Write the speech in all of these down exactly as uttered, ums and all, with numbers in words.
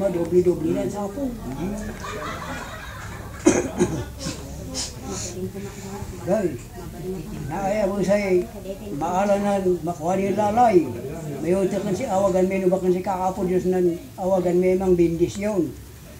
Madobli-dobli dan sapu. Dahil, nakaya mo sa'y maalan na makuha nilang lalay. Mayunta kan si awagan may nubakan si kakapo Diyos na awagan may mang bindis yun.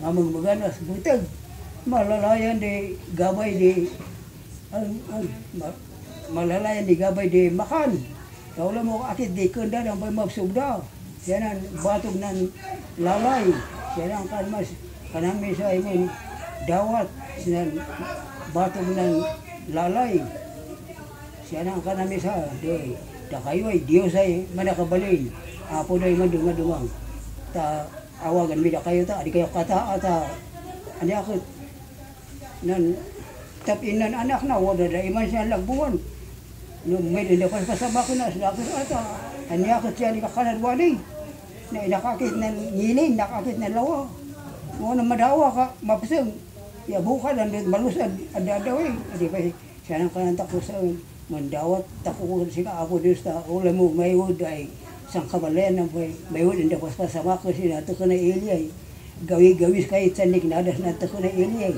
mamagmagan as butag. Malalayan di gamay di malalayan di gamay di makan. Kaulah mo akit di kanda ng mabsub daw. Yan ang batog ng lalay. Yan ang kalmas. Kanami sa imin dawat. Yan batog ng lalay. Yan ang kanami sa doy. Ta kayo ay Diyos ay manakabalin. Apo doy madunga-dungang. Ta awagan mi da kayo ta. Di kayo kata ata. Ano ako? Nan tapin ng anak na. Wala na iman siya lagbuhan. May lalapas kasama ko na. Salakos ata. Ano ako siya ni kakanadwali. Na nakakit ng ngilin, nakakit ng lawa. Huwag na madawa ka, mapasang. Iabukal, malusad, adadawi. Di ba, siya nang kanantakusan. Mandawat, takukusan sila ako Diyos na ulam mo, mayod ay sang kabalayan ng buhay. Mayod, hindi pas kasama ko sila, ito ko na iliyay. Gawi-gawis kahit sa nignadas na ito ko na iliyay.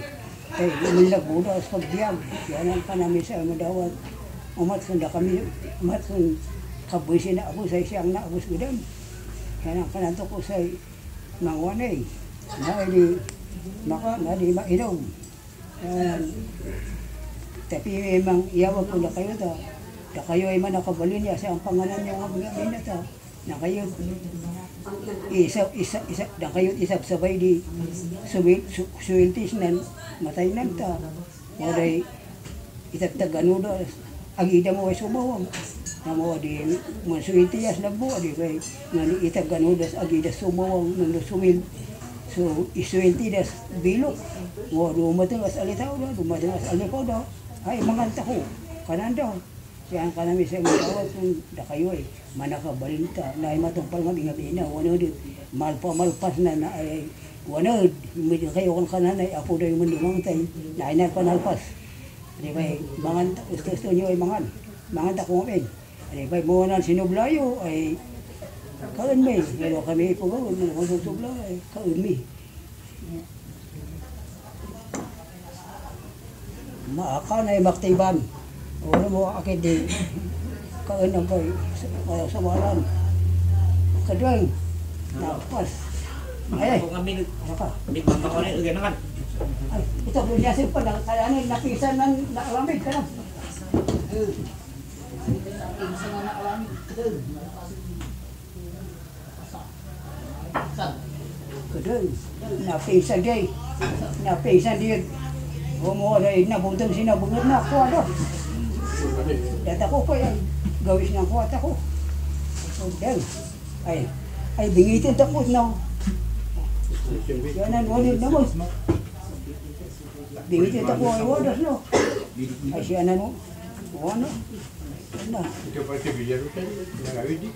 Kaya umilagbuna as pagdiyam. Yan ang kanami sa mandawat. Umatsunda kami, umatsunda. Kabusin na ako sa siyang na abos ko doon. Kaya nang kananto ko sa mangwanay, na hindi maka, na hindi mailaw. Tapi may mang iyawag ko na kayo ito. Na kayo ay manakabalin niya sa ang pangalan niyong abigabin na ito. Na kayo isap-sabay di suwiltis na matay na ito. Moray itagtaganudo ang ida mo ay sumawang. Namo di masuitiyas na buo di kay naniitag ganudas agida sumawang nando sumil so isuintidas bilok mo dumating as alitaw daw dumating as alipaw daw ay manganta ko kanan daw yan kanami sa matawat kung da kayo ay manakabalinta na ay matungpal ng ingabina wanod malpa malpas na na ay wanod medyo kayo kung kanan ay apo daw yung mandumangtay na ay nagpanalpas di kay manganta gusto nyo ay mangan manganta ko ngayon. Alibay mo na sinublayo ay kaunmi. Gano'n kami ipagawa na kung sinubla ay kaunmi. Maaka na yung maktiban. Wala mo akit din. Kaun ang bay. Sa walang. Kadwang. Napas. Ay ay. Nagpapakunin. Ugyan naman. Ito po niya siya pa. Nakisan ng naalamid ka na. Insan na alam kedeng, kedeng, na pingsan dia, na pingsan dia, umur dia na buntung sini bungut na kuat dah, dah tak kuat yang gawis yang kuat tak kuat, kedeng, ay, ay bingi itu tak kuat nau, jangan boleh nau, بيجي تقوى يودر له أشي أنا نو وانا لا تبغى تبيجي روحك لا عيدي